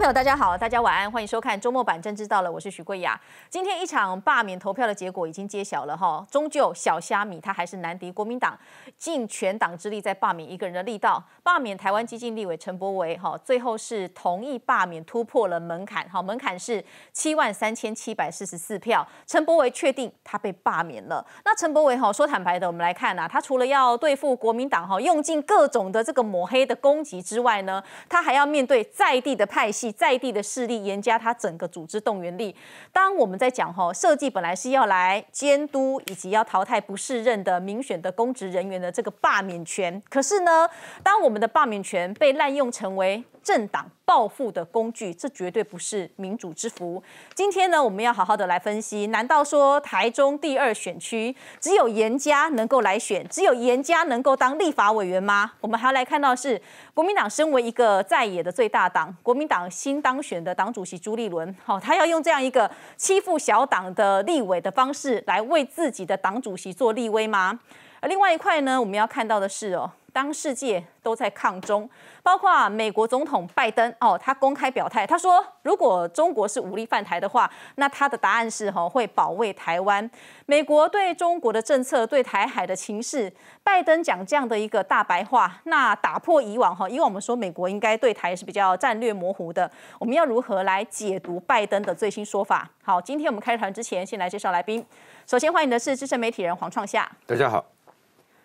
朋友，大家好，大家晚安，欢迎收看周末版《真知道了》，我是许桂雅。今天一场罢免投票的结果已经揭晓了哈，终究小虾米他还是难敌国民党尽全党之力在罢免一个人的力道，罢免台湾基进立委陈柏惟哈，最后是同意罢免突破了门槛，哈，门槛是73,744票，陈柏惟确定他被罢免了。那陈柏惟哈说坦白的，我们来看啊，他除了要对付国民党哈用尽各种的这个抹黑的攻击之外呢，他还要面对在地的派系。在地的势力严加他整个组织动员力。当我们在讲吼，设计本来是要来监督以及要淘汰不适任的民选的公职人员的这个罢免权，可是呢，当我们的罢免权被滥用成为政党报复的工具，这绝对不是民主之福。今天呢，我们要好好的来分析，难道说台中第二选区只有严家能够来选，只有严家能够当立法委员吗？我们还要来看到是国民党身为一个在野的最大党，国民党新当选的党主席朱立伦，他要用这样一个欺负小党的立委的方式来为自己的党主席做立威吗？而另外一块呢，我们要看到的是哦。当世界都在抗中，包括美国总统拜登哦，他公开表态，他说如果中国是武力犯台的话，那他的答案是会保卫台湾。美国对中国的政策，对台海的情势，拜登讲这样的一个大白话，那打破以往因为我们说美国应该对台是比较战略模糊的，我们要如何来解读拜登的最新说法？好，今天我们开团之前，先来介绍来宾。首先欢迎的是资深媒体人黄创夏，大家好。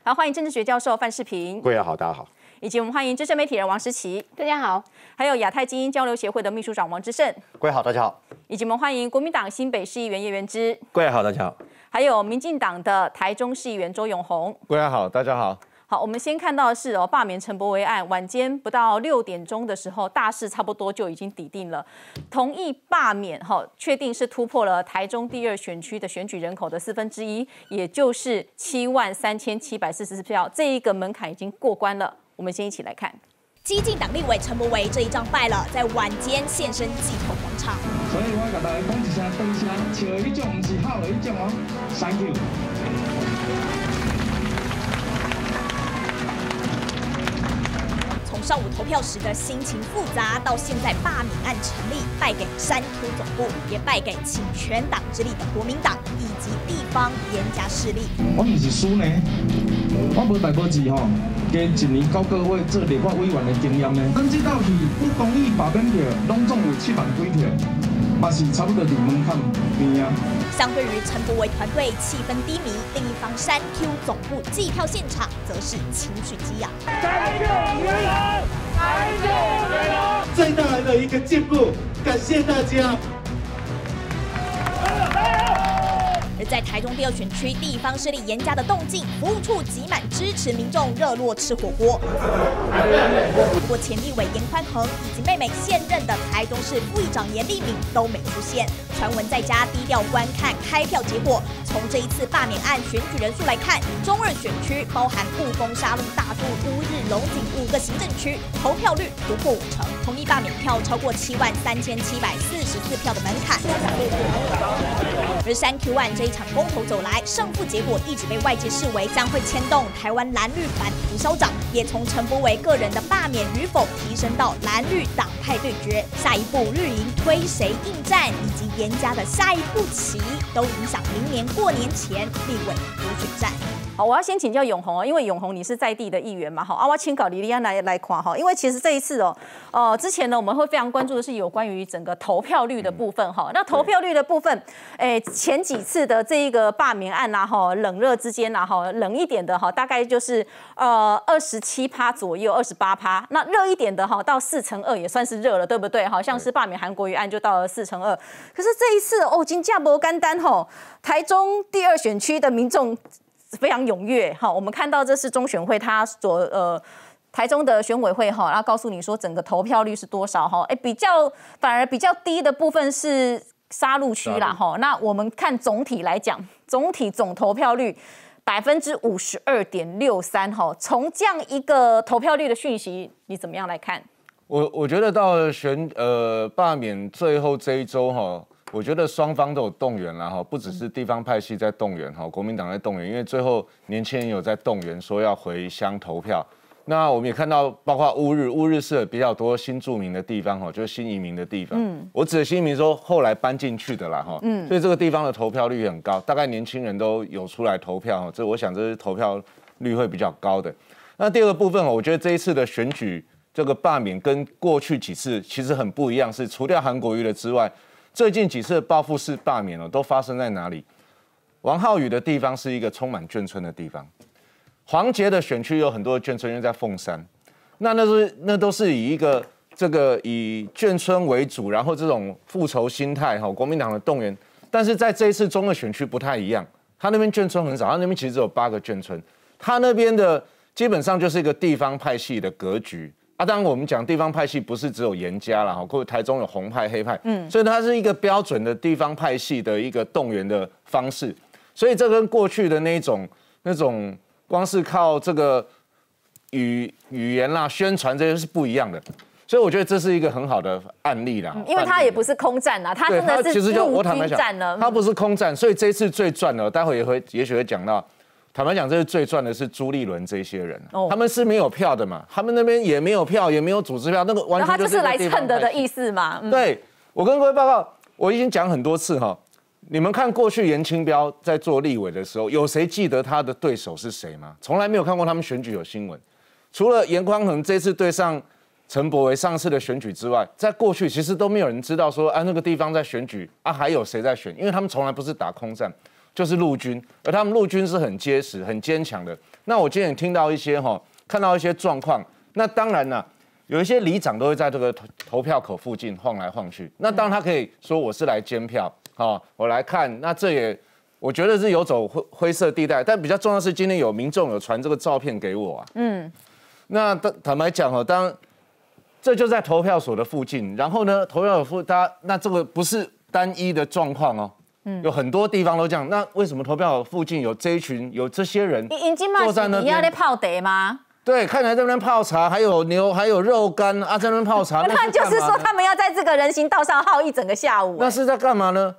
好，欢迎政治学教授范世平，各位好，大家好。以及我们欢迎资深媒体人王时齐，大家好。还有亚太精英交流协会的秘书长王之胜，各位好，大家好。以及我们欢迎国民党新北市议员叶元之，各位好，大家好。还有民进党的台中市议员周永鸿，各位好，大家好。好，我们先看到的是罢免陈柏惟案，晚间不到6点钟的时候，大势差不多就已经底定了，同意罢免确定是突破了台中第二选区的选举人口的1/4，也就是73,744票，这一个门槛已经过关了。我们先一起来看，基进党立委陈柏惟这一仗败了，在晚间现身祭头广场。所以我跟大家讲一声，等一声，笑的那种不是好的那种哦 ，Thank you。上午投票时的心情复杂，到现在罢免案成立，败给山秃总部，也败给请全党之力的国民党以及地方严家势力。我唔是输呢，我无代过字吼，加一年9个月做立法委员的经验呢。咱这道是不公益罢免票，拢总有70,000几票，嘛是差不多伫门槛边啊。相对于陈柏惟团队气氛低迷，另一方山秃总部计票现场则是情绪激昂。最大的一个进步，感谢大家。而在台中第二选区，地方势力严加的动静，服务处挤满支持民众，热络吃火锅。不过前立委严宽恒以及妹妹现任的台中市副议长严立敏都没出现，传闻在家低调观看开票结果。从这一次罢免案选举人数来看，中二选区包含故宫沙鹿、大肚、乌日、龙井5个行政区，投票率突破50%，同意罢免票超过73,744票的门槛。而山 Q 案这一场公投走来，胜负结果一直被外界视为将会牵动台湾蓝绿版图消长，也从陈柏惟个人的罢免与否提升到蓝绿党派对决，下一步绿营推谁应战，以及严家的下一步棋，都影响明年过年前立委补选战。好，我要先请教永鸿哦，因为永鸿你是在地的议员嘛，好啊，我请搞李丽安来看哈，因为其实这一次哦，之前呢我们会非常关注的是有关于整个投票率的部分哈，那投票率的部分，前几次的这一个罢免案呐哈，冷热之间呐哈，冷一点的哈，大概就是27%左右，28%，那热一点的哈，到4%也算是热了，对不对？好像是罢免韩国瑜案就到了4%，可是这一次哦，金价不干单吼，台中第二选区的民众。非常踊跃哈，我们看到这是中选会他所台中的选委会哈，然后告诉你说整个投票率是多少哈，反而比较低的部分是沙鹿区啦哈，那我们看总体来讲，总投票率52.63%哈，从这样一个投票率的讯息，你怎么样来看？我觉得到罢免最后这一周哈。我觉得双方都有动员啦，不只是地方派系在动员，国民党在动员，因为最后年轻人有在动员，说要回乡投票。那我们也看到，包括乌日，乌日是比较多新住民的地方哈，就是新移民的地方。我指的新移民说后来搬进去的啦哈。所以这个地方的投票率很高，大概年轻人都有出来投票哈。这我想这是投票率会比较高的。那第二个部分，我觉得这一次的选举这个罢免跟过去几次其实很不一样，是除掉韩国瑜的之外，最近几次的报复式罢免都发生在哪里？王浩宇的地方是一个充满眷村的地方。 黄捷的选区有很多的眷村，因为在凤山，那都是以一个这个以眷村为主，然后这种复仇心态哈，国民党的动员。但是在这一次中二选区不太一样，他那边眷村很少，他那边其实只有8个眷村，他那边的基本上就是一个地方派系的格局啊。当然我们讲地方派系不是只有严家啦，哈，或者台中有红派、黑派，所以它是一个标准的地方派系的一个动员的方式。所以这跟过去的那种。 光是靠这个语言啦、宣传这些是不一样的，所以我觉得这是一个很好的案例啦。因为它也不是空战啦，它真的是陆军战了。它不是空战，所以这次最赚的，待会也许会讲到。坦白讲，这次最赚的是朱立伦这些人，他们是没有票的嘛，他们那边也没有票，也没有组织票，那个完全就是来蹭的意思嘛。对，我跟各位报告，我已经讲很多次哈。 你们看过去严清标在做立委的时候，有谁记得他的对手是谁吗？从来没有看过他们选举有新闻，除了严匡衡这次对上陈柏惟上次的选举之外，在过去其实都没有人知道说啊那个地方在选举啊还有谁在选，因为他们从来不是打空战，就是陆军，而他们陆军是很结实、很坚强的。那我今天也听到一些看到一些状况，那当然啦、啊。 有一些里长都会在这个投票口附近晃来晃去，那当然他可以说我是来监票，我来看，那这也我觉得是有走灰色地带，但比较重要的是今天有民众有传这个照片给我啊，那坦白讲当这就在投票所的附近，然后呢，投票所附大家那这个不是单一的状况哦。 有很多地方都这样，那为什么投票附近有这一群有这些人坐在那边？你要在泡茶吗？ 对，看起来在那边泡茶，还有牛，还有肉干啊，在那边泡茶。那就是说，他们要在这个人行道上耗一整个下午。那是在干嘛呢？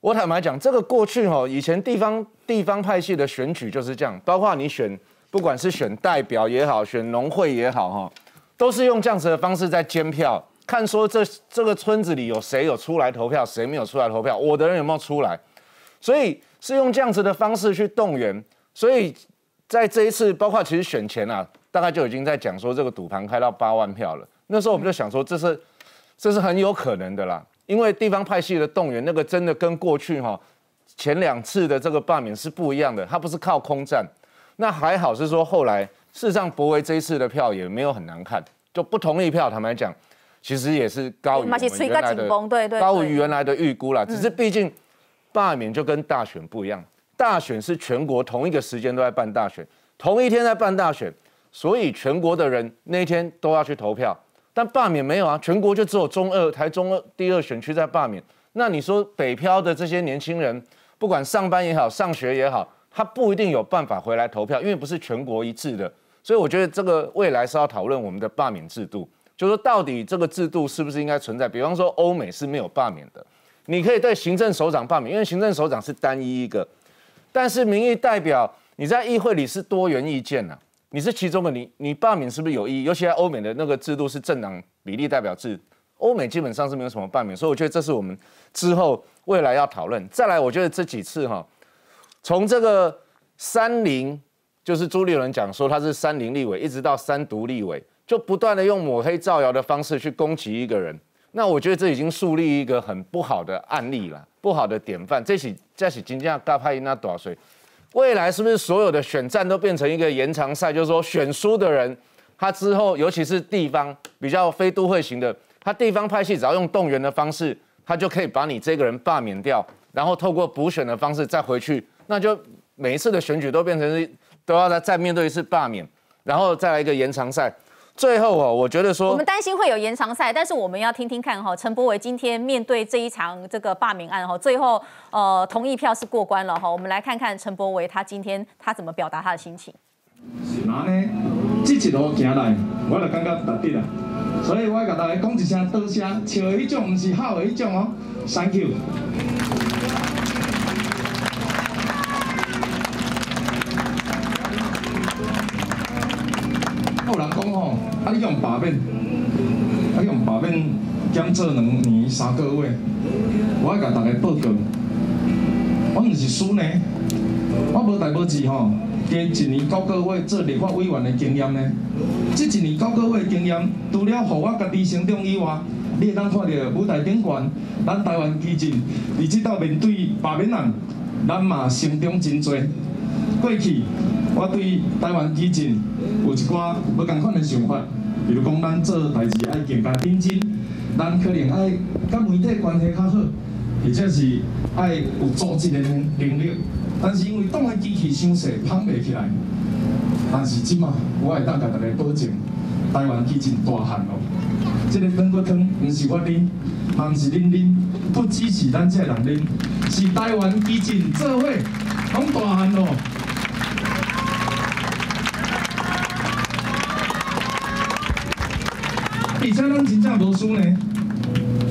我坦白讲，这个过去以前地方派系的选举就是这样，包括你选，不管是选代表也好，选农会也好，都是用这样子的方式在监票，看说这个村子里有谁有出来投票，谁没有出来投票，我的人有没有出来，所以是用这样子的方式去动员，所以。 在这一次，包括其实选前啊，大概就已经在讲说这个赌盘开到8万票了。那时候我们就想说，这是很有可能的啦，因为地方派系的动员，那个真的跟过去前2次的这个罢免是不一样的，它不是靠空战。那还好是说后来，事实上柏惟这一次的票也没有很难看，就不同意票，坦白讲，其实也是高于原来的预估啦。只是毕竟罢免就跟大选不一样。 大选是全国同一个时间都在办大选，同一天在办大选，所以全国的人那一天都要去投票。但罢免没有啊，全国就只有台中第2选区在罢免。那你说北漂的这些年轻人，不管上班也好，上学也好，他不一定有办法回来投票，因为不是全国一致的。所以我觉得这个未来是要讨论我们的罢免制度，就是说到底这个制度是不是应该存在？比方说欧美是没有罢免的，你可以对行政首长罢免，因为行政首长是单一一个。 但是民意代表，你在议会里是多元意见啊，你是其中的，你罢免是不是有意义？尤其在欧美的那个制度是政党比例代表制，欧美基本上是没有什么罢免，所以我觉得这是我们之后未来要讨论。再来，我觉得这几次从这个30就是朱立伦讲说他是30立委，一直到3独立委，就不断的用抹黑造谣的方式去攻击一个人。 那我觉得这已经树立一个很不好的案例了，不好的典范。这起金价大派那多少岁？未来是不是所有的选战都变成一个延长赛？就是说，选输的人，他之后尤其是地方比较非都会型的，他地方派系只要用动员的方式，他就可以把你这个人罢免掉，然后透过补选的方式再回去，那就每一次的选举都变成都要再面对一次罢免，然后再来一个延长赛。 最后我觉得说，我们担心会有延长赛，但是我们要听听看陈柏惟今天面对这一场这个罢免案最后同意票是过关了我们来看看陈柏惟他今天他怎么表达他的心情。是嘛呢？这一路行来，我就感觉值得啦，所以我甲大家讲一声多谢，笑的迄种唔是好的迄种，Thank you。好啦。啊，你用罢免，啊，用罢免减做2年3个月，我爱甲大家报告，我毋是输呢，我无代无志吼，加1年9个月做立法委员的经验呢，即1年9个月的经验，除了互我家己成长以外，你会当看到舞台顶悬，咱台湾基进，伫即道面对罢免案，咱嘛成长真多。过去。 我对台湾基进有一寡无共款的想法，比如讲，咱做代志爱更加认真，咱可能爱甲媒体关系较好，或者是爱有组织的能力。但是因为党的机器伤细，捧袂起来。但是即马我会当甲大家保证，台湾基进大汉咯。这个软骨汤毋是我啉，嘛毋是恁啉，不只是咱这人啉，是台湾基进做伙拢大汉咯。 而且咱真正无输呢，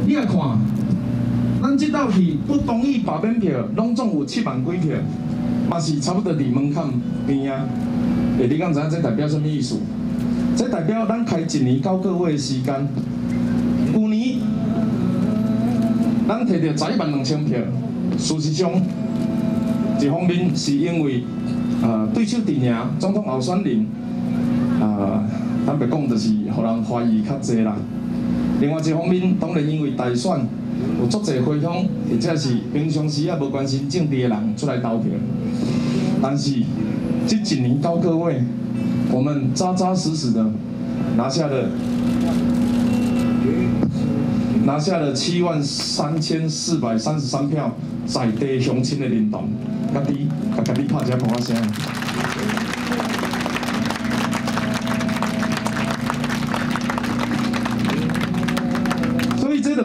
你也看，咱这道题不同意罢免票，拢总有7万几票，嘛是差不多离门槛边啊。诶，你敢知影这代表什么意思？这代表咱开1年9个月的时间，去年咱摕到11万2千票。事实上，一方面是因为对手阵营总统候选人坦白讲，就是予人怀疑较侪啦。另外一方面，当然因为大选有足侪回乡，或者是平常时也无关心政治的人出来投票。但是这1年9个月，我们扎扎实实的拿下了7万3433票，在地乡亲的认同，家己拍一下鼓声。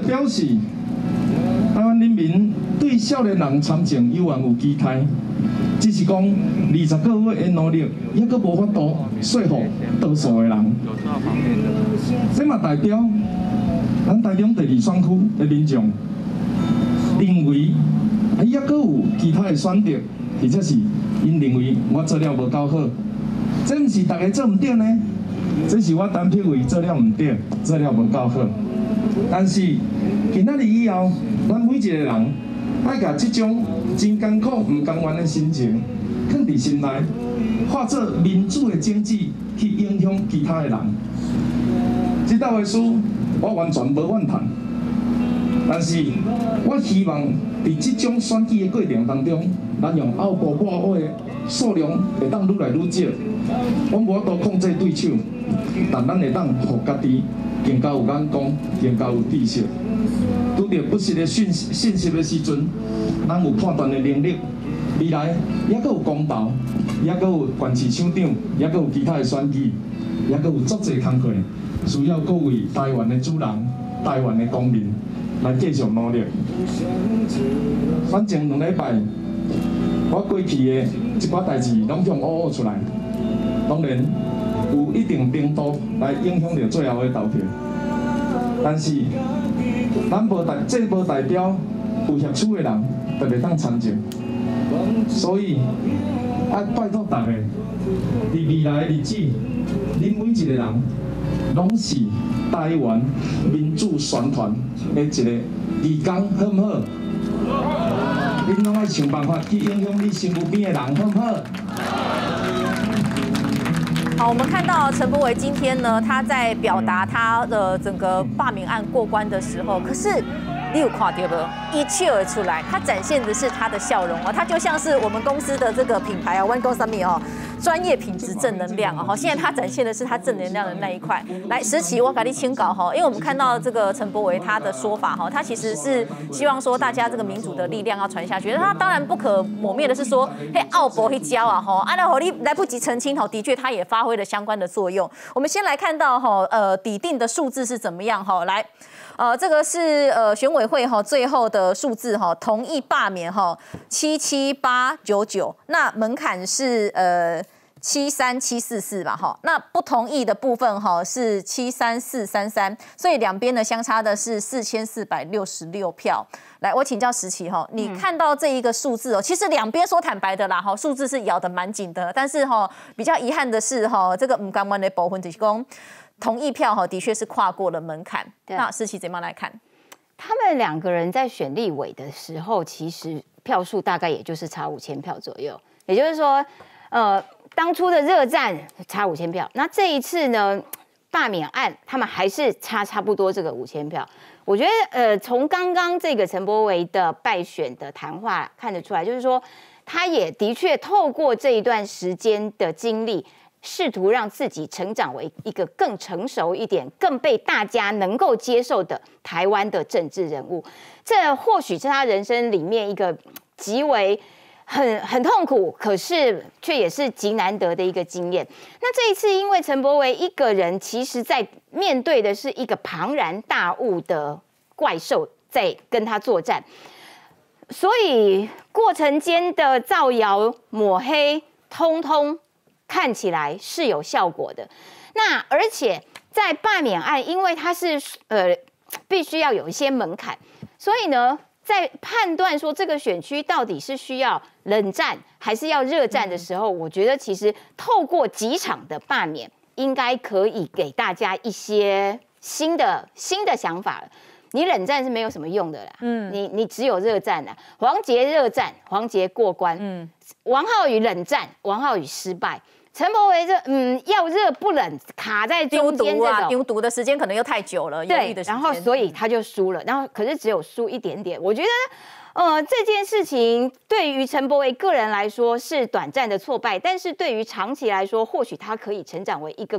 表示台湾人民对少年人参政有缘有期待，只是讲20个月的努力，还阁无法度说服多数的人。这嘛代表咱台中第2选区的民众认为，还阁有其他的选择，或者是因认为我做了无够好，这毋是大家做唔对呢？这是我单片为做了唔对，做了无够好。 但是，今仔日以后，咱每一个人爱甲即种真艰苦、唔甘愿的心情，放伫心内，化作民主的政治去影响其他的人。即道的书，我完全无怨叹，但是我希望伫即种选举的过程当中，咱用后部抹黑的数量会当愈来愈少。我无法度控制对手，但咱会当互家己。 更加有眼光，更加有知识。拄到不实的信息的时阵，咱有判断的能力。未来也阁有公投，也阁有县市首长，也阁有其他的选举，也阁有足侪工课，需要各位台湾的主人、台湾的公民来继续努力。反正2礼拜，我过去的一寡代志拢向挖出来，当然。 有一定程度来影响到最后的投票，但是咱无代表有协助的人就袂当参政，所以啊拜托大家，伫未来的日子，恁每一个人拢是台湾民主宣传的一个义工，好唔好？恁拢爱想办法去影响你身边的人，好唔好？ 好，我们看到陈柏惟今天呢，他在表达他的整个罢免案过关的时候，可是你有看到不？一切而出来，他展现的是他的笑容哦，他就像是我们公司的这个品牌啊 ，One Go Summit 哦，专业品质正能量哦，现在他展现的是他正能量的那一块。来，时期我给你清稿哈，因为我们看到这个陈柏惟他的说法哈，他其实是希望说大家这个民主的力量要传下去，他当然不可抹灭的是说，嘿，奥博一教啊哈，啊那好你来不及澄清哦，的确他也发挥。 为了相关的作用，我们先来看到哈，底定的数字是怎么样哈？来，这个是选委会哈最后的数字哈，同意罢免哈77899，那门槛是73744吧哈，那不同意的部分哈是73433，所以两边呢相差的是4466票。 来，我请教时期哈，你看到这一个数字哦，其实两边说坦白的啦哈，数字是咬得蛮紧的，但是哈，比较遗憾的是哈，这个不甘愿的部分就是说，同意票哈，的确是跨过了门槛。那思琪怎么来看？他们两个人在选立委的时候，其实票数大概也就是差5000票左右，也就是说，当初的热战差5000票，那这一次呢？ 罢免案，他们还是差不多这个5000票。我觉得，从刚刚这个陈柏惟的败选的谈话看得出来，就是说，他也的确透过这一段时间的经历，试图让自己成长为一个更成熟一点、更被大家能够接受的台湾的政治人物。这或许是他人生里面一个极为 很痛苦，可是却也是极难得的一个经验。那这一次，因为陈柏惟一个人，其实在面对的是一个庞然大物的怪兽在跟他作战，所以过程间的造谣、抹黑，通通看起来是有效果的。那而且在罢免案，因为它是必须要有一些门槛，所以呢。 在判断说这个选区到底是需要冷战还是要热战的时候，我觉得其实透过几场的罢免，应该可以给大家一些新的想法。你冷战是没有什么用的啦，你只有热战啦。黄捷热战，黄捷过关，王浩宇冷战，王浩宇失败。 陈柏惟要热不冷，卡在中间这种丢毒的时间可能又太久了，对，然后所以他就输了，然后可是只有输一点点。我觉得，这件事情对于陈柏惟个人来说是短暂的挫败，但是对于长期来说，或许他可以成长为一个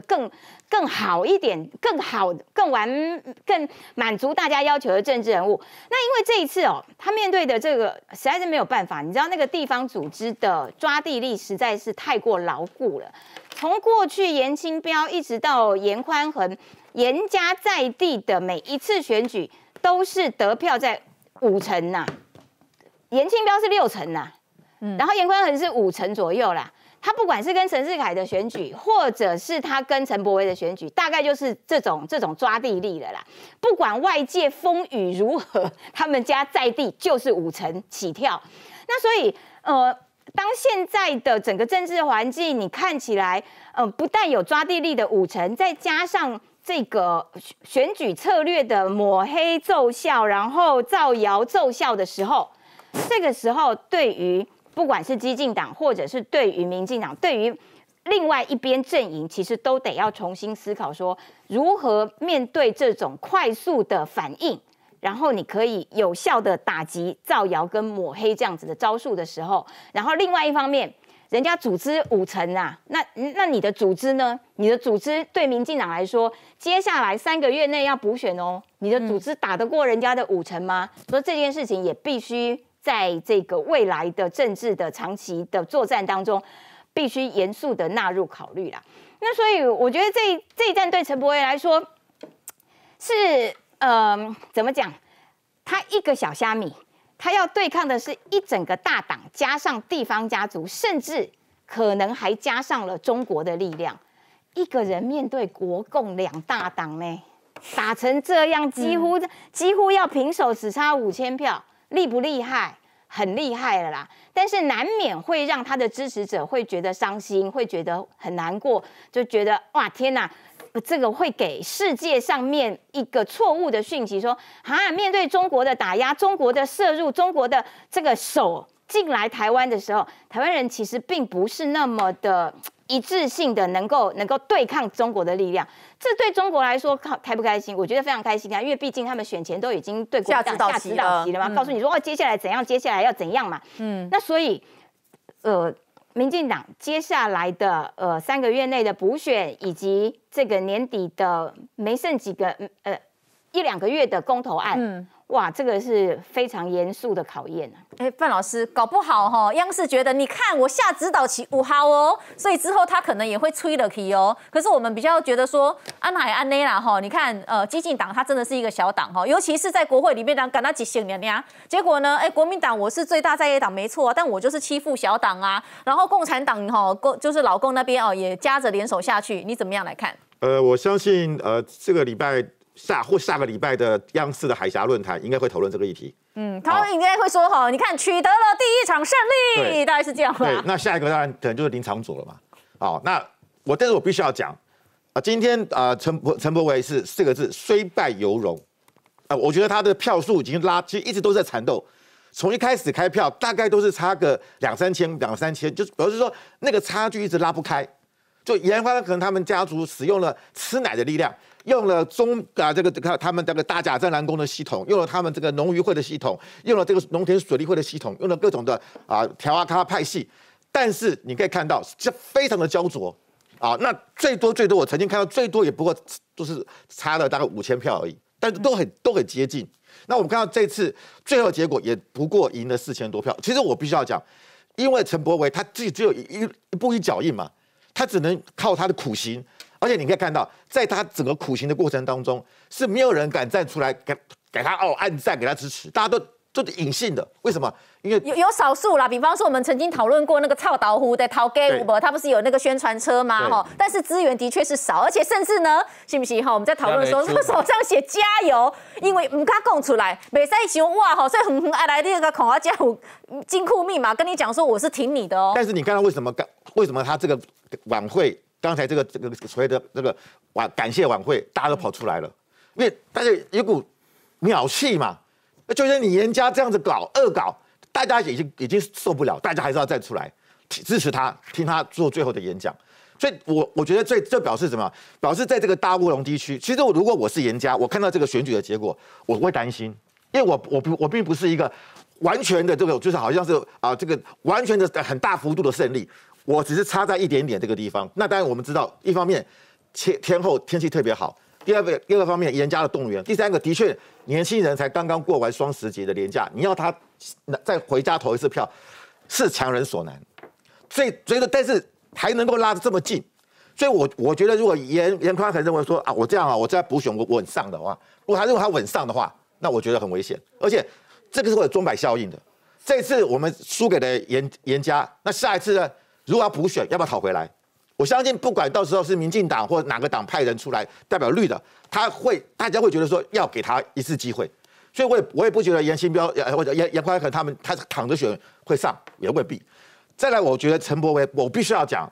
更好一点、更好、更满足大家要求的政治人物。那因为这一次哦，他面对的这个实在是没有办法，你知道那个地方组织的抓地力实在是太过牢固了。 从过去严清标一直到严宽恒，严家在地的每一次选举都是得票在5成呐、啊，严清标是6成呐、啊，然后严宽恒是5成左右啦。他不管是跟陈世凯的选举，或者是他跟陈柏惟的选举，大概就是这种抓地力了啦。不管外界风雨如何，他们家在地就是5成起跳。那所以当现在的整个政治环境，你看起来，不但有抓地力的5成，再加上这个选举策略的抹黑奏效，然后造谣奏效的时候，这个时候对于不管是基进党，或者是对于民进党，对于另外一边阵营，其实都得要重新思考说，如何面对这种快速的反应，然后你可以有效的打击造谣跟抹黑这样子的招数的时候，然后另外一方面，人家组织5成啊，那你的组织呢？你的组织对民进党来说，接下来3个月内要补选哦，你的组织打得过人家的5成吗？所以这件事情也必须在这个未来的政治的长期的作战当中，必须严肃的纳入考虑啦。那所以我觉得这一战对陈柏惟来说是。 怎么讲？他一个小虾米，他要对抗的是一整个大党，加上地方家族，甚至可能还加上了中国的力量。一个人面对国共2大党呢，打成这样，几乎要平手，只差5000票，厉不厉害？很厉害了啦！但是难免会让他的支持者会觉得伤心，会觉得很难过，就觉得哇，天哪！ 这个会给世界上面一个错误的讯息说，啊，面对中国的打压、中国的涉入、中国的这个手进来台湾的时候，台湾人其实并不是那么的一致性的能够对抗中国的力量。这对中国来说开不开心？我觉得非常开心啊，因为毕竟他们选前都已经对国民党下指导棋了嘛，告诉你说哦，接下来怎样，接下来要怎样嘛。那所以，民进党接下来的3个月内的补选，以及这个年底的没剩几个1、2个月的公投案，哇，这个是非常严肃的考验啊！哎，范老师，搞不好哈、哦，央视觉得你看我下指导棋5号哦，所以之后他可能也会吹了棋哦。可是我们比较觉得说，安海安内啦哈，你看基进党他真的是一个小党哈，尤其是在国会里面党赶到几千年呀，结果呢，哎，国民党我是最大在野党没错、啊，但我就是欺负小党啊。然后共产党哈、哦，就是老共那边哦，也夹着联手下去，你怎么样来看？我相信这个礼拜。 下个礼拜的央视的海峡论坛应该会讨论这个议题。他们应该会说哈，你看取得了第1场胜利，大概是这样吧。对，那下一个当然可能就是林昶佐了嘛。那但是我必须要讲，啊，今天啊，陈柏惟是4个字，虽败犹荣。啊，我觉得他的票数已经拉，其实一直都在缠斗。 从一开始开票，大概都是差个2、3千，就是表示说那个差距一直拉不开。就研发可能他们家族使用了吃奶的力量，用了他们这个大甲镇澜宫的系统，用了他们这个农渔会的系统，用了这个农田水利会的系统，用了各种的条阿卡派系。但是你可以看到，这非常的焦灼啊。那最多，我曾经看到最多也不过就是差了大概5000票而已，但是都很接近。 那我们看到这次最后结果也不过赢了4000多票。其实我必须要讲，因为陈柏惟他自己只有一步一脚印嘛，他只能靠他的苦行。而且你可以看到，在他整个苦行的过程当中，是没有人敢站出来给他按赞，给他支持，大家都。 就是隐性的，为什么？因为有少数啦，比方说我们曾经讨论过那个臭豆腐的头家有无？他不是有那个宣传车吗？哈但是资源的确是少，而且甚至呢，是不是哈？我们在讨论说，他手上写加油，因为唔敢讲出来，袂使想哇哈，所以很爱来那个恐吓家伙金库密码，跟你讲说我是挺你的哦。但是你看到为什么他这个晚会，刚才这个所谓的这个感谢晚会，大家都跑出来了，因为大家有股鸟气嘛。 就是你严家这样子搞恶搞，大家已经受不了，大家还是要站出来支持他，听他做最后的演讲。所以我觉得这表示什么？表示在这个大乌龙地区，其实如果我是严家，我看到这个选举的结果，我会担心，因为我并不是一个完全的这个，就是好像是这个完全的很大幅度的胜利，我只是差在一点点这个地方。那当然我们知道，一方面天后天气特别好。 第二个方面，严家的动员；第3个，的确年轻人才刚刚过完双10节的连假，你要他再回家投一次票，是强人所难。所以，但是还能够拉得这么近，所以我觉得，如果严宽很认为说啊，我这样啊，我再补选我稳上的话，如果他稳上的话，那我觉得很危险，而且这个是会有钟摆效应的。这次我们输给了严家，那下一次呢？如果要补选，要不要讨回来？ 我相信，不管到时候是民进党或哪个党派人出来代表绿的，大家会觉得说要给他一次机会，所以我也不觉得严新标或者严宽和他们他躺着选会上也未必。再来，我觉得陈柏惟，我必须要讲，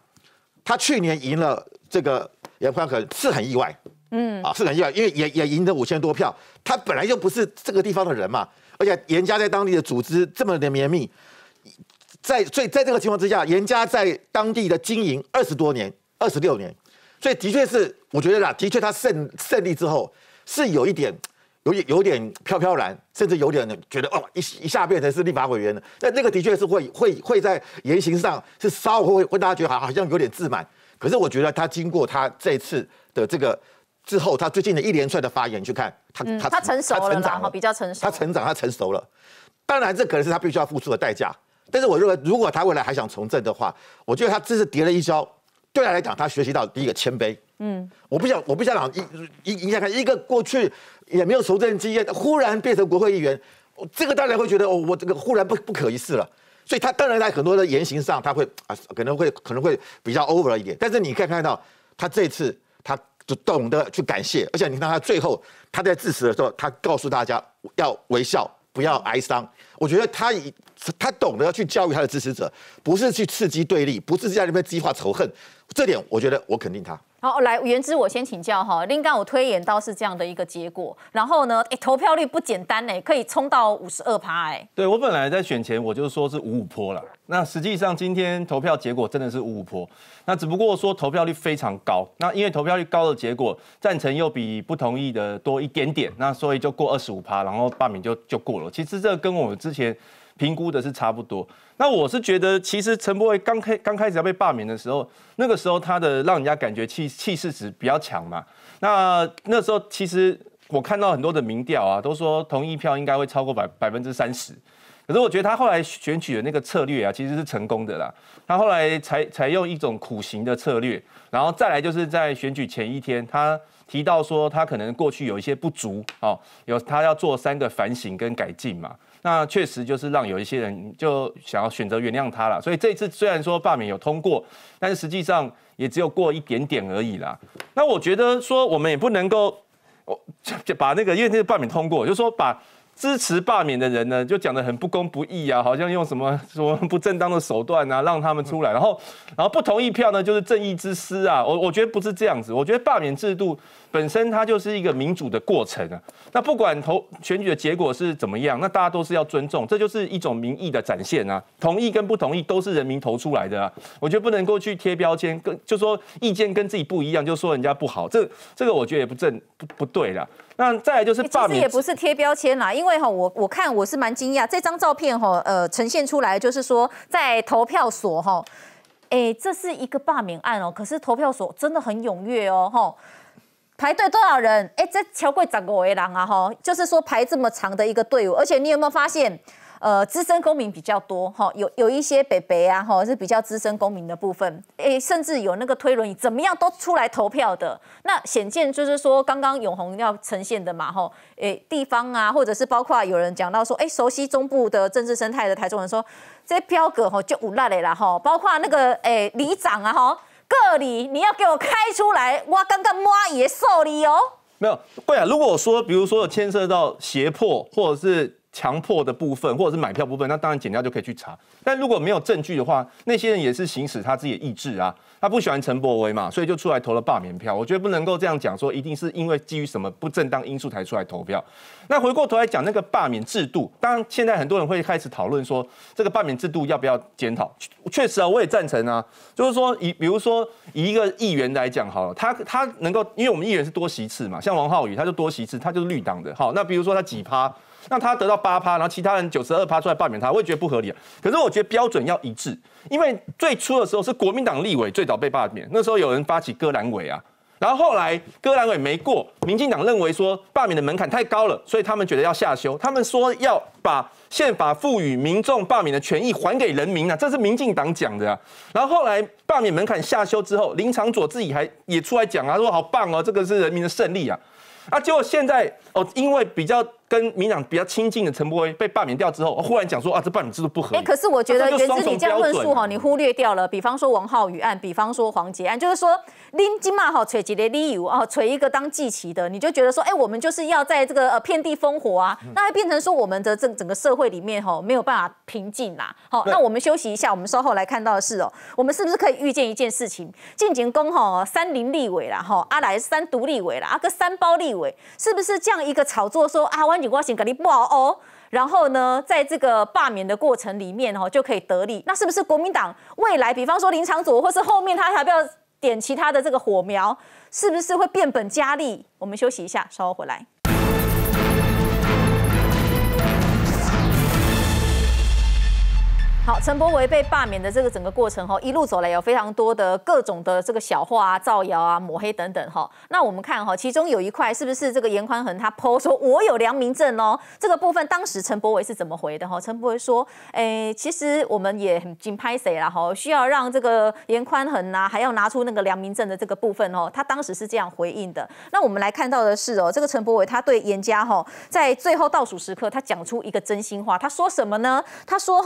他去年赢了这个严宽和是很意外，是很意外，因为也赢了5000多票，他本来就不是这个地方的人嘛，而且严家在当地的组织这么的绵密。 所以在这个情况之下，严家在当地的经营20多年、26年，所以的确是，我觉得啦，的确他胜利之后是有一点飘飘然，甚至有点觉得哦，一下变成是立法委员了。那个的确是会在言行上是稍微会大家觉得好像有点自满。可是我觉得他经过他这次的这个之后，他最近的一连串的发言去看，他成熟了，他成熟了。当然，这可能是他必须要付出的代价。 但是我认为，如果他未来还想从政的话，我觉得他这次跌了一跤，对他来讲，他学习到第一个谦卑。我不想讲你想看一个过去也没有从政经验，忽然变成国会议员，这个当然会觉得哦，我这个忽然不可一世了。所以他当然在很多的言行上，他会可能会比较 over 一点。但是你可以看到，他这次他就懂得去感谢，而且你看他最后他在致辞的时候，他告诉大家要微笑。 不要哀伤，我觉得他懂得要去教育他的支持者，不是去刺激对立，不是在那边激化仇恨，这点我觉得我肯定他。 好，来元之，我先请教哈，林刚我推演到是这样的一个结果，然后呢，投票率不简单可以冲到52%哎。对我本来在选前我就说是55%了，那实际上今天投票结果真的是55%，那只不过说投票率非常高，那因为投票率高的结果，赞成又比不同意的多一点点，那所以就过25%，然后罢免就过了。其实这跟我们之前评估的是差不多。 那我是觉得，其实陈柏惟刚开始要被罢免的时候，那个时候他的让人家感觉气势值比较强嘛。那时候其实我看到很多的民调啊，都说同意票应该会超过30%。可是我觉得他后来选举的那个策略啊，其实是成功的啦。他后来采用一种苦行的策略，然后再来就是在选举前一天，他提到说他可能过去有一些不足哦，他要做3个反省跟改进嘛。 那确实就是让有一些人就想要选择原谅他了，所以这次虽然说罢免有通过，但是实际上也只有过一点点而已啦。那我觉得说我们也不能够把那个因为这个罢免通过，就说把支持罢免的人呢，就讲得很不公不义啊，好像用什么不正当的手段啊，让他们出来。然后不同意票呢，就是正义之师啊。我觉得不是这样子，我觉得罢免制度本身它就是一个民主的过程啊。那不管选举的结果是怎么样，那大家都是要尊重，这就是一种民意的展现啊。同意跟不同意都是人民投出来的啊。我觉得不能够去贴标签，就说意见跟自己不一样，就说人家不好，这个我觉得也不对啦。 那再来就是罢免，其实也不是贴标签啦，因为我看我是蛮惊讶，这张照片呈现出来就是说在投票所这是一个罢免案可是投票所真的很踊跃排队多少人？这超过15个人啊就是说排这么长的一个队伍，而且你有没有发现？ 资深公民比较多有一些北啊是比较资深公民的部分，甚至有那个推轮椅怎么样都出来投票的。那显见就是说，刚刚永鸿要呈现的嘛地方啊，或者是包括有人讲到说，熟悉中部的政治生态的台中人说，这票格就有力的啦包括那个里长啊各里你要给我开出来，我刚刚满意的数字哦。没有，对啊，如果我说比如说有牵涉到胁迫或者是。 强迫的部分，或者是买票部分，那当然检调就可以去查。但如果没有证据的话，那些人也是行使他自己的意志啊。他不喜欢陈柏惟嘛，所以就出来投了罢免票。我觉得不能够这样讲，说一定是因为基于什么不正当因素才出来投票。那回过头来讲那个罢免制度，当然现在很多人会开始讨论说，这个罢免制度要不要检讨？确实啊，我也赞成啊。就是说比如说以一个议员来讲好了，他能够，因为我们议员是多席次嘛，像王浩宇他就多席次，他就是绿党的。好，那比如说他几趴？ 那他得到8%，然后其他人92%出来罢免他，我也觉得不合理啊。可是我觉得标准要一致，因为最初的时候是国民党立委最早被罢免，那时候有人发起割闌尾啊，然后后来割闌尾没过，民进党认为说罢免的门槛太高了，所以他们觉得要下修，他们说要把宪法赋予民众罢免的权益还给人民啊，这是民进党讲的啊。然后后来罢免门槛下修之后，林昶佐自己也出来讲啊，说好棒哦，这个是人民的胜利啊。 啊！结果现在因为比较跟民党比较亲近的陈柏惟被罢免掉之后，忽然讲说啊，这罢免制度不合理。可是我觉得源自你这样论述你忽略掉了，比方说王浩宇案，比方说黄捷案，就是说林金马找几个理由找一个当祭旗的，你就觉得说，我们就是要在这个遍地烽火啊，那会变成说我们的整个社会里面没有办法平静啦。那我们休息一下，我们稍后来看到的是我们是不是可以预见一件事情？进前讲30立委啦，来3独立委啦，跟3包立委。 是不是这样一个炒作说啊，完全我先给你不好哦，然后呢，在这个罢免的过程里面就可以得利？那是不是国民党未来，比方说林昶佐，或是后面他还不要点其他的这个火苗，是不是会变本加厉？我们休息一下，稍后回来。 好，陈柏惟被罢免的这个整个过程一路走来有非常多的各种的这个小话啊、造谣啊、抹黑等等那我们看其中有一块是不是这个顏寬恆他 PO 说我有良民证这个部分当时陈柏惟是怎么回的陈柏惟说，其实我们也很紧拍谁啦需要让这个顏寬恆啊，还要拿出那个良民证的这个部分他当时是这样回应的。那我们来看到的是这个陈柏惟他对顏家在最后倒数时刻他讲出一个真心话，他说什么呢？他说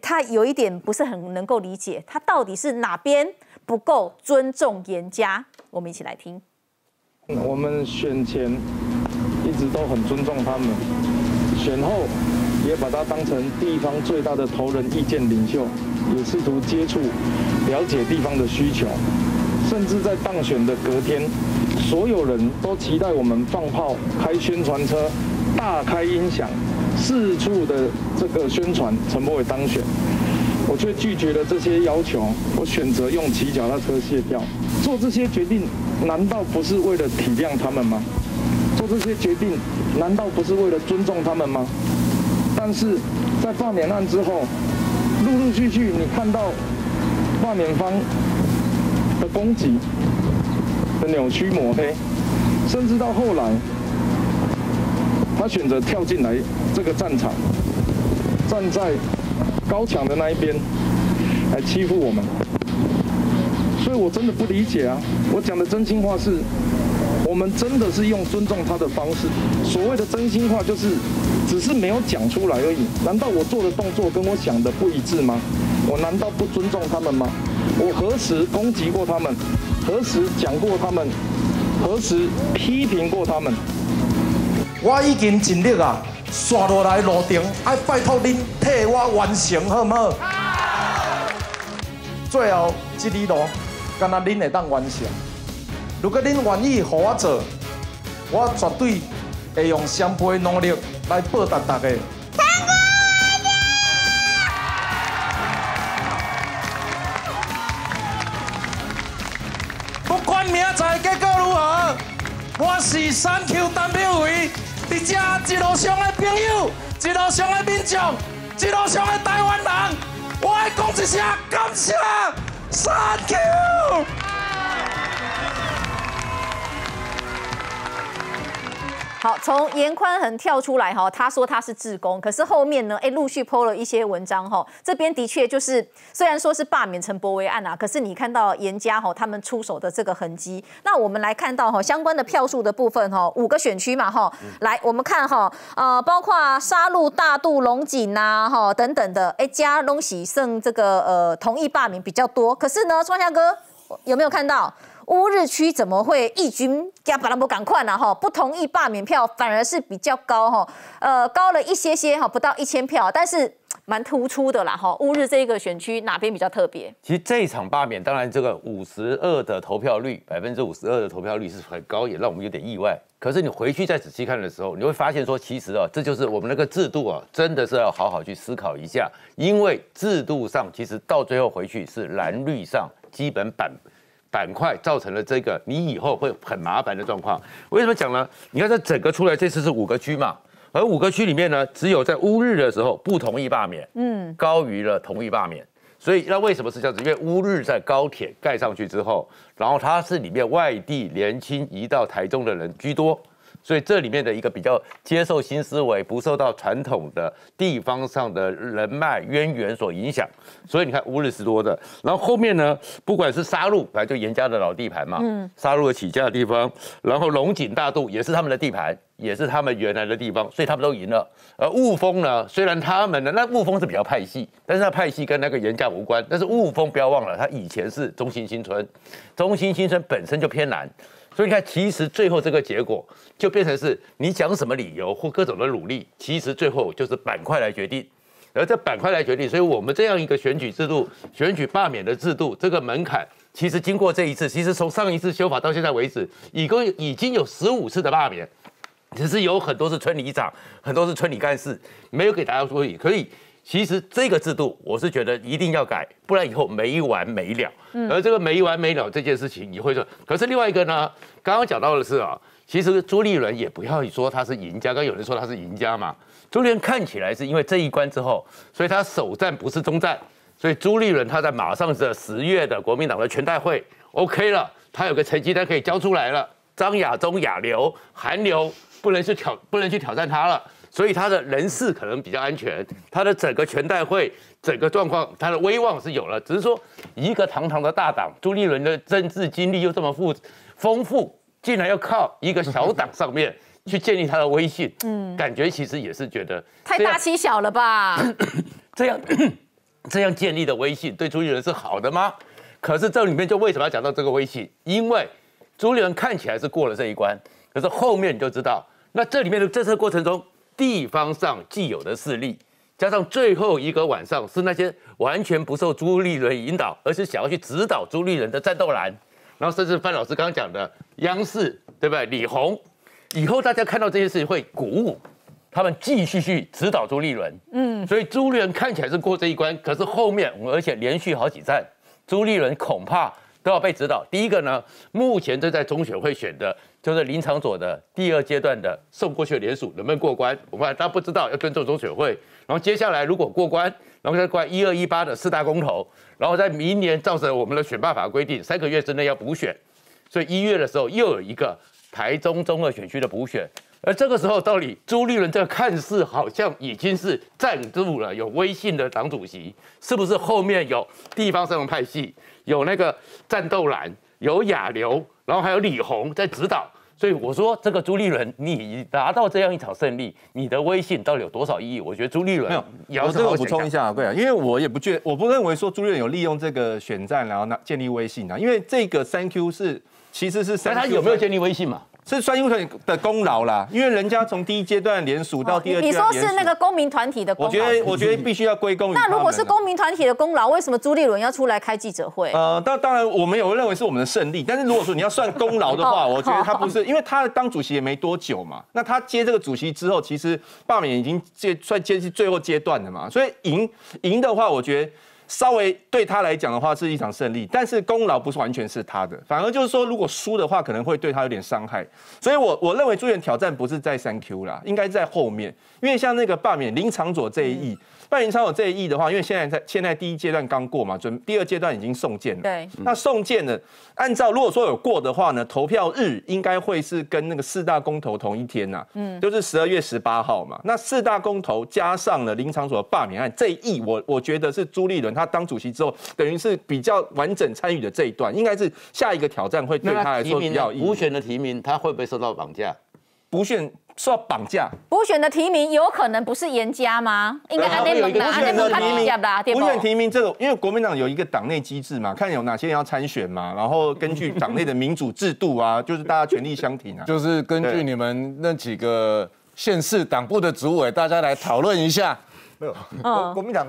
他有一点不是很能够理解，他到底是哪边不够尊重顏家？我们一起来听。我们选前一直都很尊重他们，选后也把他当成地方最大的头人意见领袖，也试图接触、了解地方的需求，甚至在当选的隔天，所有人都期待我们放炮、开宣传车、大开音响。 四处的这个宣传，陈柏惟当选，我却拒绝了这些要求，我选择用骑脚踏车卸票。做这些决定，难道不是为了体谅他们吗？做这些决定，难道不是为了尊重他们吗？但是在罢免案之后，陆陆续续你看到罢免方的攻击、的扭曲抹黑，甚至到后来。 他选择跳进来这个战场，站在高墙的那一边来欺负我们，所以我真的不理解啊！我讲的真心话是，我们真的是用尊重他的方式。所谓的真心话就是，只是没有讲出来而已。难道我做的动作跟我想的不一致吗？我难道不尊重他们吗？我何时攻击过他们？何时讲过他们？何时批评过他们？ 我已经尽力啊，刷落来路程，爱拜托恁替我完成，好唔好？好。最后这里路，敢若恁会当完成。如果恁愿意，互我做，我绝对会用双倍努力来报答大家。 明仔结果如何？我是山丘陈炳叡，伫遮一路上的朋友，一路上的民众，一路上的台湾人，我爱讲一声感谢山丘。好，从顏寬恆跳出来哈，他说他是志工，可是后面呢，陆续 po 了一些文章哈。这边的确就是，虽然说是罢免陈柏惟案啊，可是你看到顏家哈他们出手的这个痕迹。那我们来看到哈相关的票数的部分哈，5个选区嘛哈，来我们看哈，包括沙鹿、大肚、龙井呐哈等等的，加拢喜胜这个同意罢免比较多。可是呢，创夏哥有没有看到？ 乌日区怎么会义军加巴拉伯赶快呢？哈，不同意罢免票反而是比较高哈，高了一些些哈，不到1000票，但是蛮突出的啦哈。乌日这个选区哪边比较特别？其实这一场罢免，当然这个52%的投票率，52%的投票率是很高，也让我们有点意外。可是你回去再仔细看的时候，你会发现说，其实啊，这就是我们那个制度啊，真的是要好好去思考一下，因为制度上其实到最后回去是蓝绿上基本板块造成了这个你以后会很麻烦的状况。为什么讲呢？你看这整个出来，这次是5个区嘛，而5个区里面呢，只有在乌日的时候不同意罢免，高于了同意罢免。所以那为什么是这样子？因为乌日在高铁盖上去之后，然后它是里面外地年轻移到台中的人居多，所以这里面的一个比较接受新思维，不受到传统的地方上的人脉渊源所影响。所以你看乌日是多的，然后后面呢，不管是沙鹿，本来就顏家的老地盘嘛，沙鹿的起家的地方，然后龙井、大肚也是他们的地盘，也是他们原来的地方，所以他们都赢了。而霧峰呢，虽然他们呢，那霧峰是比较派系，但是他派系跟那个顏家无关。但是霧峰不要忘了，他以前是中心新村，中心新村本身就偏南。 所以你看，其实最后这个结果就变成是你讲什么理由或各种的努力，其实最后就是板块来决定，而这板块来决定。所以我们这样一个选举制度、选举罢免的制度，这个门槛其实经过这一次，其实从上一次修法到现在为止，已经有15次的罢免，只是有很多是村里长，很多是村里干事，没有给大家说以可以。 其实这个制度，我是觉得一定要改，不然以后没完没了。而这个没完没了这件事情，你会说。可是另外一个呢，刚刚讲到的是啊，其实朱立伦也不要说他是赢家，刚有人说他是赢家嘛。朱立伦看起来是因为这一关之后，所以他首战不是终战，所以朱立伦他在马上是10月的国民党的全代会 OK 了，他有个成绩单可以交出来了。张亚中、亚流、韩流不能去挑战他了。 所以他的人事可能比较安全，他的整个全代会整个状况，他的威望是有了。只是说一个堂堂的大党，朱立伦的政治经历又这么丰富，竟然要靠一个小党上面去建立他的威信，感觉其实也是觉得太大欺小了吧？这样建立的威信对朱立伦是好的吗？可是这里面就为什么要讲到这个威信？因为朱立伦看起来是过了这一关，可是后面你就知道，那这里面的政策过程中。 地方上既有的势力，加上最后一个晚上是那些完全不受朱立伦引导，而是想要去指导朱立伦的战斗蓝，然后甚至范老师刚刚讲的央视，对不对？李鸿，以后大家看到这些事情会鼓舞他们继续指导朱立伦。所以朱立伦看起来是过这一关，可是后面我们而且连续好几站，朱立伦恐怕都要被指导。第一个呢，目前正在中选会选的。 就是林昶佐的第2阶段的送过去的联署能不能过关？我们大家不知道，要尊重中选会。然后接下来如果过关，然后再过12、18的4大公投，然后在明年照着我们的选罢法规定，3个月之内要补选，所以1月的时候又有一个台中中2选区的补选。而这个时候，到底朱立伦这个看似好像已经是站住了有威信的党主席，是不是后面有地方三龙派系，有那个战斗蓝，有亚流？ 然后还有李鸿在指导，所以我说这个朱立伦，你拿到这样一场胜利，你的威信到底有多少意义？我觉得朱立伦没有，我这个补充一下，对啊，因为我不认为说朱立伦有利用这个选战然后建立威信啊，因为这个3Q 是其实是，但他有没有建立威信嘛？是专业的功劳啦，因为人家从第一阶段联署到第二阶段联署，你说是那个公民团体的功劳，我觉得必须要归功于他们。那如果是公民团体的功劳，为什么朱立伦要出来开记者会？当然我们有认为是我们的胜利，但是如果说你要算功劳的话，我觉得他不是，因为他当主席也没多久嘛，那他接这个主席之后，其实罢免已经算接近最后阶段了嘛，所以赢的话，我觉得。 稍微对他来讲的话是一场胜利，但是功劳不是完全是他的，反而就是说，如果输的话，可能会对他有点伤害。所以我认为朱立伦挑战不是在3Q 啦，应该在后面，因为像那个罢免林昶佐这一役，罢免林昶佐这一役的话，因为现在第一阶段刚过嘛，第二阶段已经送件了。对，那送件了，按照如果说有过的话呢，投票日应该会是跟那个四大公投同一天呐、啊，就是12月18号嘛。那四大公投加上了林昶佐的罢免案这一役，我觉得是朱立伦。 他当主席之后，等于是比较完整参与的这一段，应该是下一个挑战会对他来说比较有意义。补选的提名，他会不会受到绑架？补选受到绑架？补选的提名有可能不是严加吗？应该安内蒙他提名啦，补选提名这个，因为国民党有一个党内机制嘛，看有哪些人要参选嘛，然后根据党内的民主制度啊，就是大家权力相挺啊，就是根据你们那几个县市党部的主委，大家来讨论一下。 没有，国民党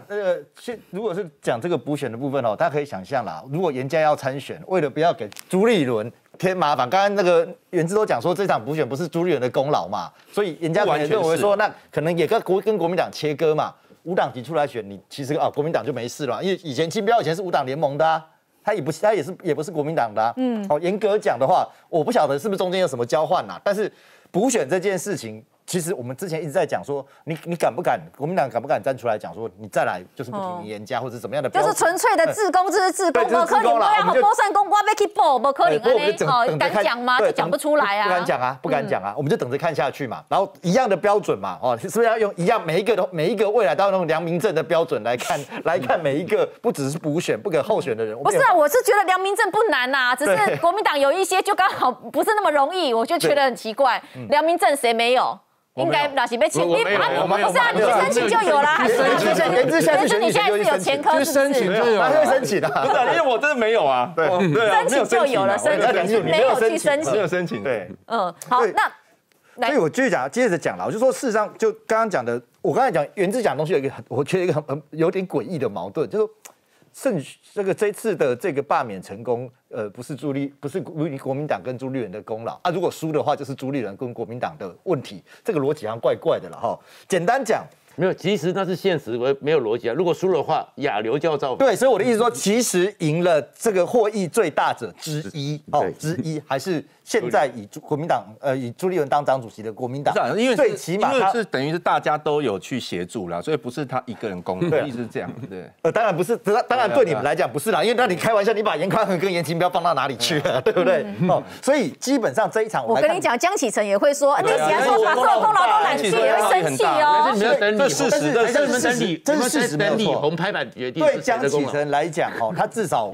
如果是讲这个补选的部分哦，大家可以想象啦，如果严家要参选，为了不要给朱立伦添麻烦，刚刚那个元智都讲说这场补选不是朱立伦的功劳嘛，所以严家可能认为说，那可能也跟国民党切割嘛，无党籍出来选，你其实啊国民党就没事了，因为以前金标以前是无党联盟的、啊。 他也不是国民党的、啊，严格讲的话，我不晓得是不是中间有什么交换啦、啊。但是补选这件事情，其实我们之前一直在讲说，你敢不敢，国民党敢不敢站出来讲说，你再来就是不提名严家、或者怎么样的，就是纯粹的自攻，就是自攻，不可能这样，我三公瓜被踢爆，不可能啊！敢讲吗？就讲不出来啊，不敢讲啊，不敢讲啊，我们就等着看下去嘛。然后一样的标准嘛，哦，是不是要用一样每一个未来都要用良民证的标准来看每一个，不只是补选，不给候选的人，不是。 我是觉得良民证不难呐、啊，只是国民党有一些就刚好不是那么容易，我就觉得很奇怪。良民证谁没有？应该哪些被请？你不是啊，你去申请就有啦。原志你现在是有前科，是不是？他会申请的，不是因为我真的没有啊。对申请就有了，申请没有去申请，没有申请。对，好，那所以我继续讲，接着讲了，我就说事实上就刚刚讲的，我刚才讲原志讲的东西有一个，我觉得一个很有点诡异的矛盾，就是。 这次的这个罢免成功，不是国民党跟朱立伦的功劳啊。如果输的话，就是朱立伦跟国民党的问题。这个逻辑好像怪怪的了哈。简单讲，没有，其实那是现实，没有逻辑啊。如果输的话，亚流就要造反。对，所以我的意思说，其实赢了这个获益最大者之一哦，之一还是现在以国民党以朱立伦当党主席的国民党，因为最起码他是等于是大家都有去协助啦，所以不是他一个人功劳，一直是这样对。当然不是，当然。 但对你们来讲不是啦，因为那你开玩笑，你把严宽恒跟严清标放到哪里去了，对不对？哦，所以基本上这一场，我跟你讲，江启臣也会说，你喜欢说把所有功劳都揽去，也会生气哦。这事实，这是事实，没有错。红拍板决定。对江启臣来讲，哦，他至少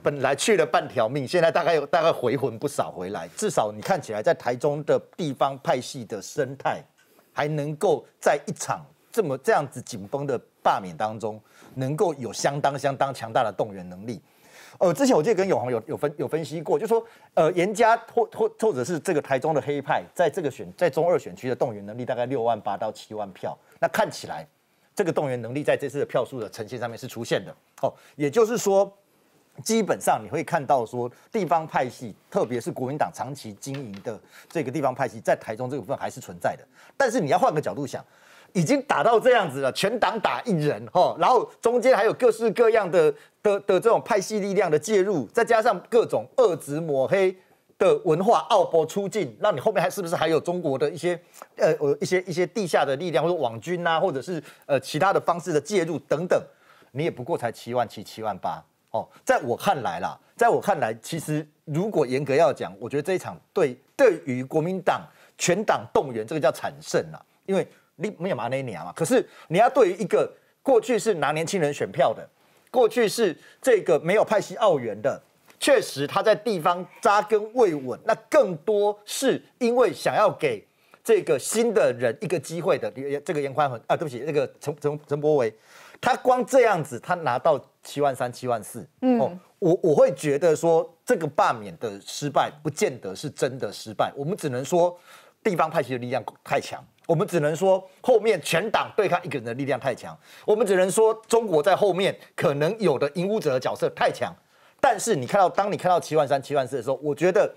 本来去了半条命，现在大概回魂不少回来，至少你看起来在台中的地方派系的生态，还能够在一场这样子紧绷的罢免当中。 能够有相当强大的动员能力，之前我记得跟永航有分析过，就说严家或者是这个台中的黑派，在这个中二选区的动员能力大概6万8到7万票，那看起来这个动员能力在这次的票数的呈现上面是出现的，哦，也就是说，基本上你会看到说地方派系，特别是国民党长期经营的这个地方派系，在台中这个部分还是存在的，但是你要换个角度想。 已经打到这样子了，全党打一人哈，然后中间还有各式各样的这种派系力量的介入，再加上各种恶质抹黑的文化奥博出境，让你后面是不是还有中国的一些地下的力量，或者网军啊，或者是其他的方式的介入等等，你也不过才7万7、7万8哦，在我看来啦，其实如果严格要讲，我觉得这一场对于国民党全党动员，这个叫惨胜啦，因为。 你没有拿那年嘛？可是你要对于一个过去是拿年轻人选票的，过去是这个没有派系澳元的，确实他在地方扎根未稳，那更多是因为想要给这个新的人一个机会的。这个严宽恒啊，对不起，那个陈柏惟，他光这样子，他拿到7万3、7万4，哦，我会觉得说这个罢免的失败，不见得是真的失败，我们只能说地方派系的力量太强。 我们只能说，后面全党对抗一个人的力量太强；我们只能说，中国在后面可能有的影武者的角色太强。但是你看到，当你看到7万3、7万4的时候，我觉得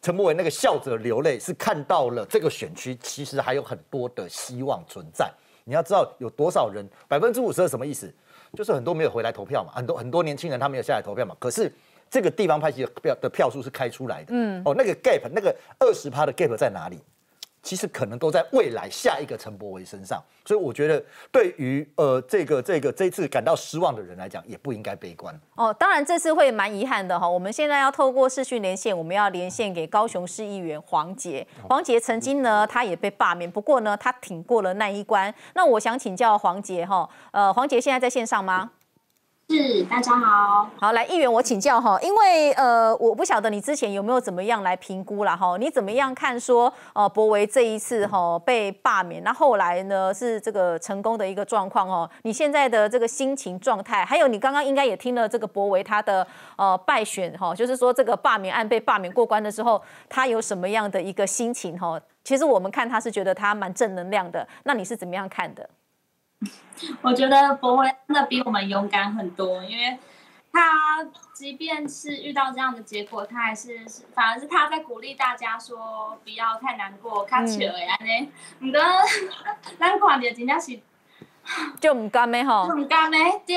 陈柏惟那个笑着流泪，是看到了这个选区其实还有很多的希望存在。你要知道，有多少人52%什么意思？就是很多没有回来投票嘛，很多年轻人他没有下来投票嘛。可是这个地方派系的票数是开出来的，哦，那个 gap， 那个20%的 gap 在哪里？ 其实可能都在未来下一个陈柏惟身上，所以我觉得对于这一次感到失望的人来讲，也不应该悲观。哦，当然这次会蛮遗憾的哈。我们现在要透过视讯连线，我们要连线给高雄市议员黄捷。黄捷曾经呢，他也被罢免，不过呢，他挺过了那一关。那我想请教黄捷哈，黄捷现在在线上吗？ 是，大家好。好，来，议员，我请教哈，因为我不晓得你之前有没有怎么样来评估啦哈，你怎么样看说柏惟这一次哈被罢免，那后来呢是这个成功的一个状况哦？你现在的这个心情状态，还有你刚刚应该也听了这个柏惟他的败选哈，就是说这个罢免案被罢免过关的时候，他有什么样的一个心情哈？其实我们看他是觉得他蛮正能量的，那你是怎么样看的？ 我觉得柏惟真的比我们勇敢很多，因为他即便是遇到这样的结果，他还是反而是他在鼓励大家说不要太难过，卡笑的安尼。唔过咱看着真正是就唔甘的吼，唔甘的对，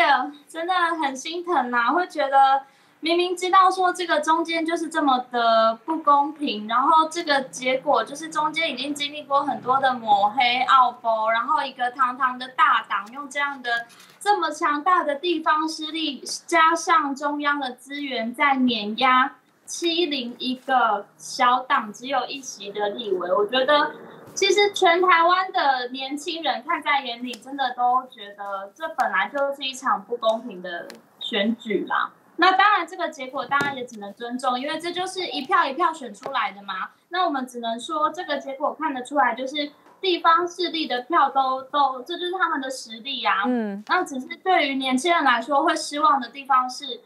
真的很心疼啊，会觉得明明知道说这个中间就是这么的不公平，然后这个结果就是中间已经经历过很多的抹黑、傲波，然后一个堂堂的大党用这样的这么强大的地方势力，加上中央的资源在碾压、欺凌一个小党只有一席的立委，我觉得其实全台湾的年轻人看在眼里，真的都觉得这本来就是一场不公平的选举啦。 那当然，这个结果当然也只能尊重，因为这就是一票一票选出来的嘛。那我们只能说，这个结果看得出来，就是地方势力的票都，这就是他们的实力啊。那只是对于年轻人来说，会失望的地方是，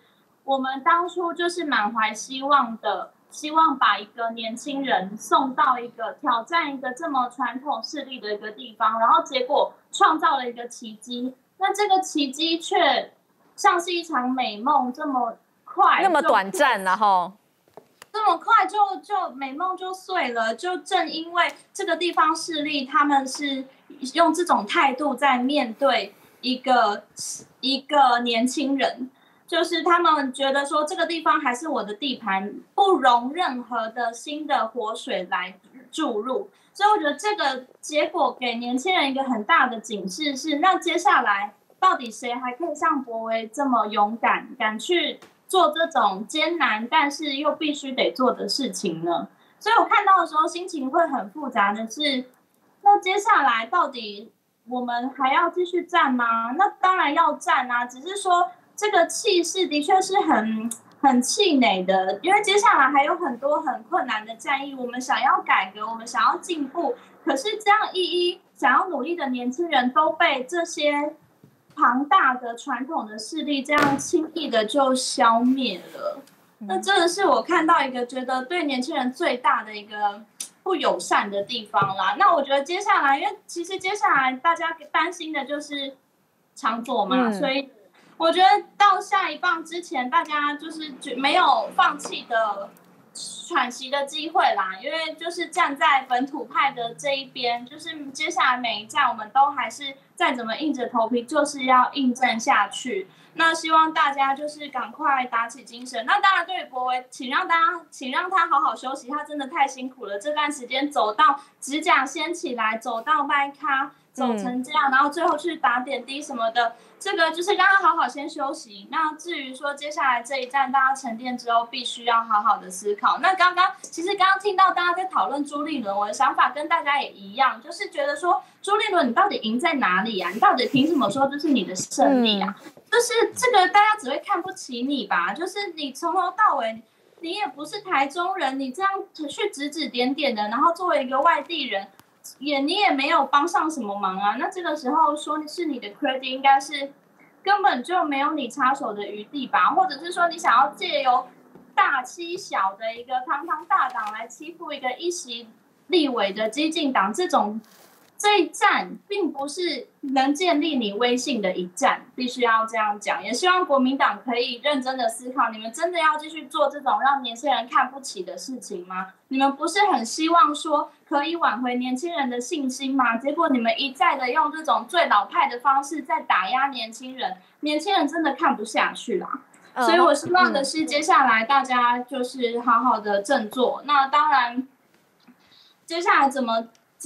我们当初就是满怀希望的，希望把一个年轻人送到一个挑战一个这么传统势力的一个地方，然后结果创造了一个奇迹。那这个奇迹却。 像是一场美梦，这么快，那么短暂，然后这么快就美梦就碎了。就正因为这个地方势力，他们是用这种态度在面对一个年轻人，就是他们觉得说这个地方还是我的地盘，不容任何的新的活水来注入。所以我觉得这个结果给年轻人一个很大的警示是，那接下来。 到底谁还可以像柏惟这么勇敢，敢去做这种艰难但是又必须得做的事情呢？所以我看到的时候心情会很复杂的是，那接下来到底我们还要继续战吗？那当然要战啊，只是说这个气势的确是很气馁的，因为接下来还有很多很困难的战役，我们想要改革，我们想要进步，可是这样一想要努力的年轻人都被这些。 庞大的传统的势力这样轻易的就消灭了，那这个是我看到一个觉得对年轻人最大的一个不友善的地方啦。那我觉得接下来，因为其实接下来大家担心的就是长左嘛，所以我觉得到下一棒之前，大家就是没有放弃的喘息的机会啦，因为就是站在本土派的这一边，就是接下来每一站我们都还是。 再怎么硬着头皮，就是要应战下去。那希望大家就是赶快打起精神。那当然，对于柏惟，请让他好好休息，他真的太辛苦了。这段时间走到指甲掀起来，走到麦咖，走成这样，然后最后去打点滴什么的，这个就是让他好好先休息。那至于说接下来这一站，大家沉淀之后，必须要好好的思考。那其实刚刚听到大家在讨论朱立伦，我的想法跟大家也一样，就是觉得说朱立伦你到底赢在哪里？ 你到底凭什么说这是你的胜利啊？就是这个大家只会看不起你吧？就是你从头到尾，你也不是台中人，你这样去指指点点的，然后作为一个外地人，你也没有帮上什么忙啊。那这个时候说是你的 credit 应该是根本就没有你插手的余地吧？或者是说，你想要借由大欺小的一个堂堂大党来欺负一个一席立委的基进党，这一战并不是能建立你威信的一战，必须要这样讲。也希望国民党可以认真的思考，你们真的要继续做这种让年轻人看不起的事情吗？你们不是很希望说可以挽回年轻人的信心吗？结果你们一再的用这种最老派的方式在打压年轻人，年轻人真的看不下去啦。所以我希望的是，接下来大家就是好好的振作。那当然，接下来怎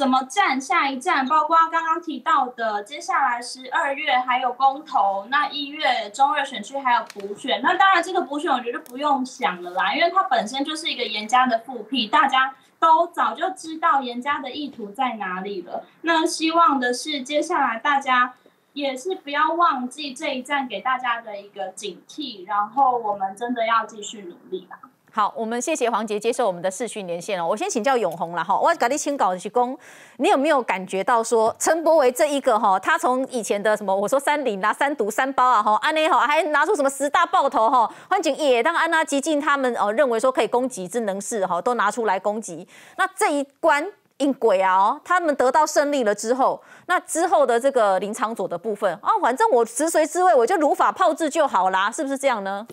么站下一站，包括刚刚提到的，接下来12月还有公投，那1月中二选区还有补选。那当然，这个补选我觉得不用想了啦，因为它本身就是一个严家的复辟，大家都早就知道严家的意图在哪里了。那希望的是，接下来大家也是不要忘记这一站给大家的一个警惕，然后我们真的要继续努力吧。好，我们谢谢黄捷接受我们的视讯连线哦。我先请教永红了哈，我跟你请教的是说，你有没有感觉到说陈柏惟这一个哈，他从以前的什么我说30啦、3毒、3包啊哈，安内哈还拿出什么10大爆头哈，换景也当安娜激进他们认为说可以攻击之能事哈，都拿出来攻击。那这一关硬鬼啊哦，他们得到胜利了之后，那之后的这个林昶佐的部分啊，反正我食髓知味，我就如法炮制就好啦，是不是这样呢？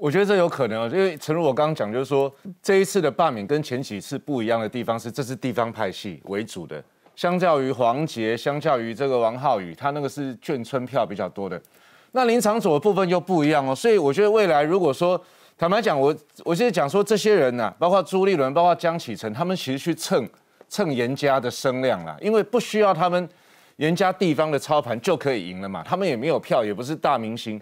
我觉得这有可能，因为诚如我刚刚讲，就是说这一次的罢免跟前几次不一样的地方是，这是地方派系为主的，相较于黄捷，相较于这个王浩宇，他那个是眷村票比较多的。那林昶佐的部分又不一样哦，所以我觉得未来如果说，坦白讲，我现在讲说这些人呐，包括朱立伦，包括江启臣，他们其实去蹭严家的声量啦，因为不需要他们严家地方的操盘就可以赢了嘛，他们也没有票，也不是大明星。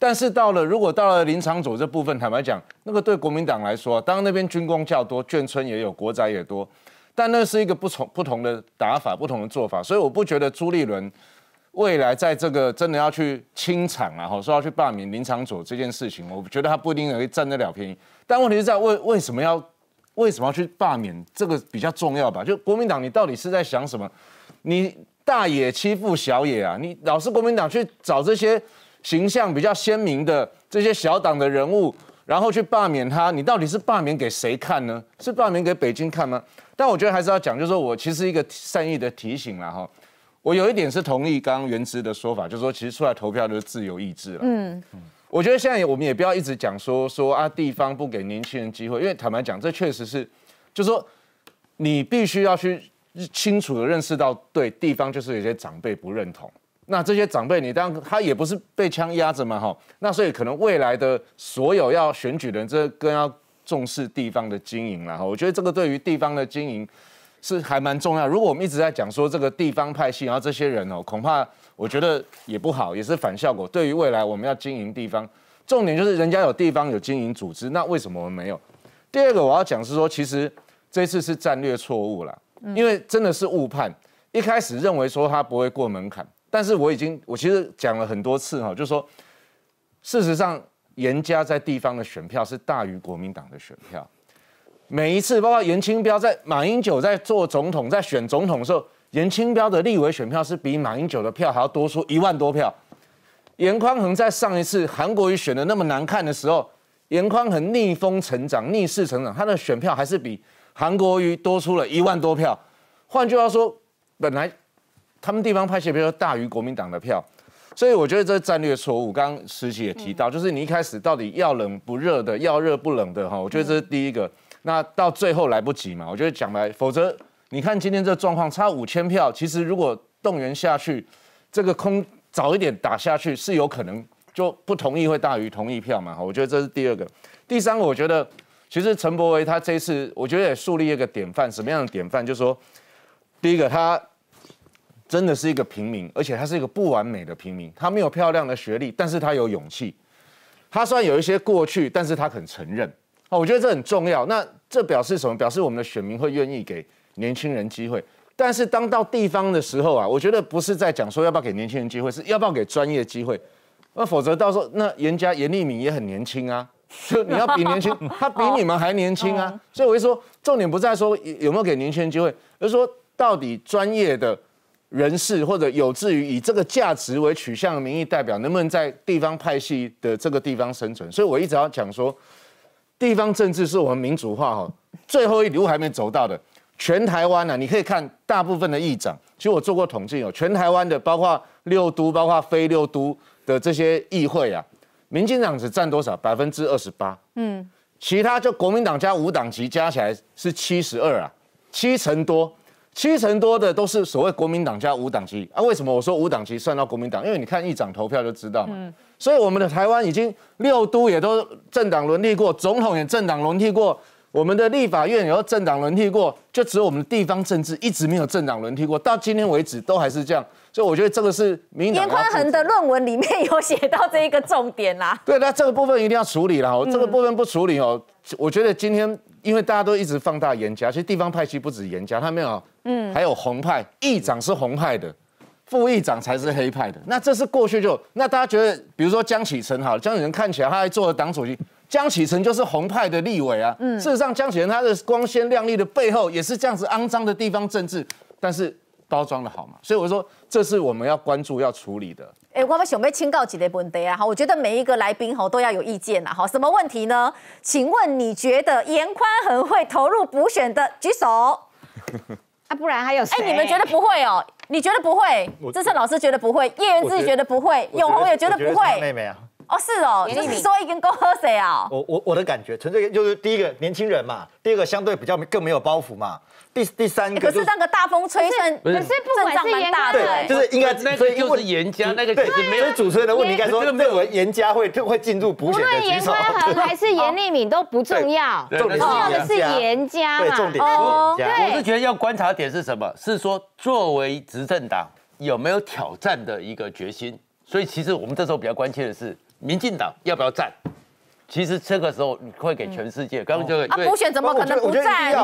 但是如果到了林昶佐这部分，坦白讲，那个对国民党来说，当然那边军工较多，眷村也有，国宅也多，但那是一个不同的打法，不同的做法，所以我不觉得朱立伦未来在这个真的要去清场啊，说要去罢免林昶佐这件事情，我觉得他不一定能占得了便宜。但问题是在为什么要去罢免，这个比较重要吧？就国民党，你到底是在想什么？你大野欺负小野啊？你老是国民党去找这些形象比较鲜明的这些小党的人物，然后去罢免他，你到底是罢免给谁看呢？是罢免给北京看吗？但我觉得还是要讲，就是说我其实一个善意的提醒啦哈。我有一点是同意刚刚元之的说法，就是说其实出来投票就是自由意志了。我觉得现在我们也不要一直讲说啊地方不给年轻人机会，因为坦白讲，这确实是，就是说你必须要去清楚的认识到，对地方就是有些长辈不认同。那这些长辈，你当然他也不是被枪压着嘛，哈。那所以可能未来的所有要选举的人，这更要重视地方的经营啦。我觉得这个对于地方的经营是还蛮重要。如果我们一直在讲说这个地方派系，然后这些人哦，恐怕我觉得也不好，也是反效果。对于未来我们要经营地方，重点就是人家有地方有经营组织，那为什么我们没有？第二个我要讲是说，其实这次是战略错误啦，因为真的是误判，一开始认为说他不会过门槛。但是我其实讲了很多次哈，就是说，事实上，严家在地方的选票是大于国民党的选票。每一次，包括严清标在马英九在做总统、在选总统的时候，严清标的立委选票是比马英九的票还要多出1万多票。严宽恒在上一次韩国瑜选的那么难看的时候，严宽恒逆风成长、逆势成长，他的选票还是比韩国瑜多出了1万多票。换句话说，本来他们地方派系票大于国民党的票，所以我觉得这是战略错误。刚刚时期也提到，就是你一开始到底要冷不热的，要热不冷的哈，我觉得这是第一个。那到最后来不及嘛，我觉得讲白，否则你看今天这状况差5000票，其实如果动员下去，这个空早一点打下去是有可能就不同意会大于同意票嘛。我觉得这是第二个。第三个，我觉得其实陈柏惟他这一次，我觉得也树立一个典范，什么样的典范？就是说，第一个他真的是一个平民，而且他是一个不完美的平民。他没有漂亮的学历，但是他有勇气。他虽然有一些过去，但是他肯承认。我觉得这很重要。那这表示什么？表示我们的选民会愿意给年轻人机会。但是当到地方的时候啊，我觉得不是在讲说要不要给年轻人机会，是要不要给专业机会。那否则到时候那严家严立敏也很年轻啊，就你要比年轻，他比你们还年轻啊。所以我就说，重点不在说有没有给年轻人机会，而是说到底专业的人士或者有志于以这个价值为取向的民意代表，能不能在地方派系的这个地方生存？所以我一直要讲说，地方政治是我们民主化最后一里路还没走到的。全台湾呢，你可以看大部分的议长，其实我做过统计哦，全台湾的包括六都、包括非六都的这些议会啊，民进党只占多少？28%，嗯，其他就国民党加无党籍加起来是72啊，七成多的都是所谓国民党加无党籍啊。为什么我说无党籍算到国民党？因为你看议长投票就知道嘛。所以我们的台湾已经六都也都政党轮替过，总统也政党轮替过，我们的立法院也都政党轮替过，就只有我们的地方政治一直没有政党轮替过，到今天为止都还是这样。所以我觉得这个是民进党。严宽恒的论文里面有写到这一个重点啦。对，那这个部分一定要处理啦。这个部分不处理哦，我觉得今天。因为大家都一直放大严家，其实地方派系不止严家，他没有，还有红派，议长是红派的，副议长才是黑派的。那这是过去就，那大家觉得，比如说江启臣好了，江启臣看起来他还做了党主席，江启臣就是红派的立委啊。事实上，江启臣他的光鲜亮丽的背后，也是这样子肮脏的地方政治，但是包装的好嘛。所以我说，这是我们要关注要处理的。我们想要请教几个问题啊！我觉得每一个来宾都要有意见啦。什么问题呢？请问你觉得严宽恒会投入补选的举手？啊，不然还有谁？你们觉得不会哦？你觉得不会？志胜老师觉得不会，叶元之觉得不会，永红也觉得不会。妹妹啊！哦，是哦，就是说一根够喝水啊！我的感觉，纯粹就是第一个年轻人嘛，第二个相对比较更没有包袱嘛。第三个、就是，可是那个大风吹算，可是不管是严家的，就是应该，那个就是严家那个可是没有。所以主持人的问题应该说，认为严家会进入补选的举手。无论严宽恒还是严立敏都不重要，重要的是严家嘛。重点是严家。我是觉得要观察点是什么？是说作为执政党有没有挑战的一个决心？所以其实我们这时候比较关切的是，民进党要不要战？其实这个时候你会给全世界，刚刚就补选怎么可能不战？所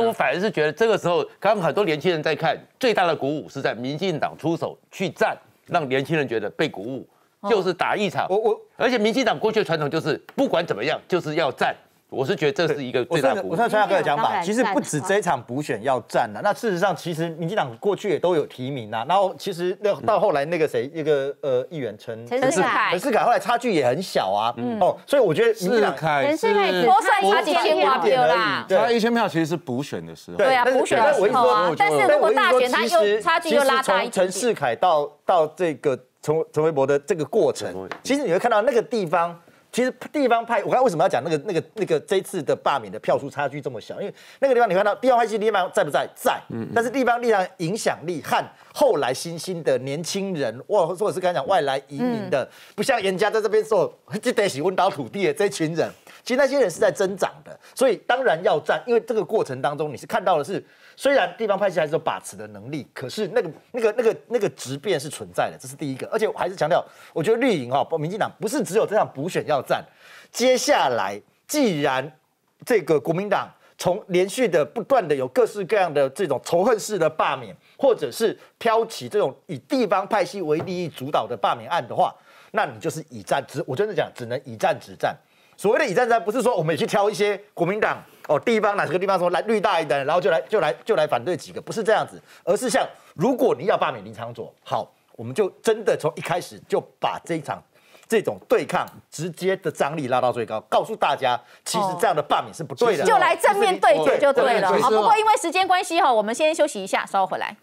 以我反而是觉得这个时候，刚刚很多年轻人在看，最大的鼓舞是在民进党出手去战，让年轻人觉得被鼓舞，就是打一场。而且民进党过去的传统就是不管怎么样就是要战。我是觉得这是一个最大的鼓舞。我算传雅哥的讲法，其实不止这一场补选要战了。那事实上，其实民进党过去也都有提名啊。然后其实到后来那个谁，那个议员陈世凯后来差距也很小啊。所以我觉得民进党陈世凯多算1000票啦，差1000票其实是补选的时候。对啊，补选的时候啊。但是如果大选，他又差距又拉大一点。从陈世凯到这个陈微博的这个过程，其实你会看到那个地方。其实地方派，我刚才为什么要讲那个这次的罢免的票数差距这么小？因为那个地方你看到地方派系力量在不在？在，但是地方力量影响力和后来新兴的年轻人，或者是刚才讲外来移民的，不像人家在这边说就得喜欢倒土地的这群人，其实那些人是在增长的，所以当然要战，因为这个过程当中你是看到的是。虽然地方派系还是有把持的能力，可是那个质变是存在的，这是第一个。而且我还是强调，我觉得绿营民进党不是只有这场补选要战，接下来既然这个国民党从连续的不断的有各式各样的这种仇恨式的罢免，或者是挑起这种以地方派系为利益主导的罢免案的话，那你就是以战止，我真的讲只能以战止战。所谓的以战止战，不是说我们也去挑一些国民党。地方哪个地方说来绿大一点，然后就来反对几个，不是这样子，而是像如果你要罢免林昶佐，好，我们就真的从一开始就把这一场这种对抗直接的张力拉到最高，告诉大家，其实这样的罢免是不对的，就来正面对决就对了。不过因为时间关系我们先休息一下，稍后回来。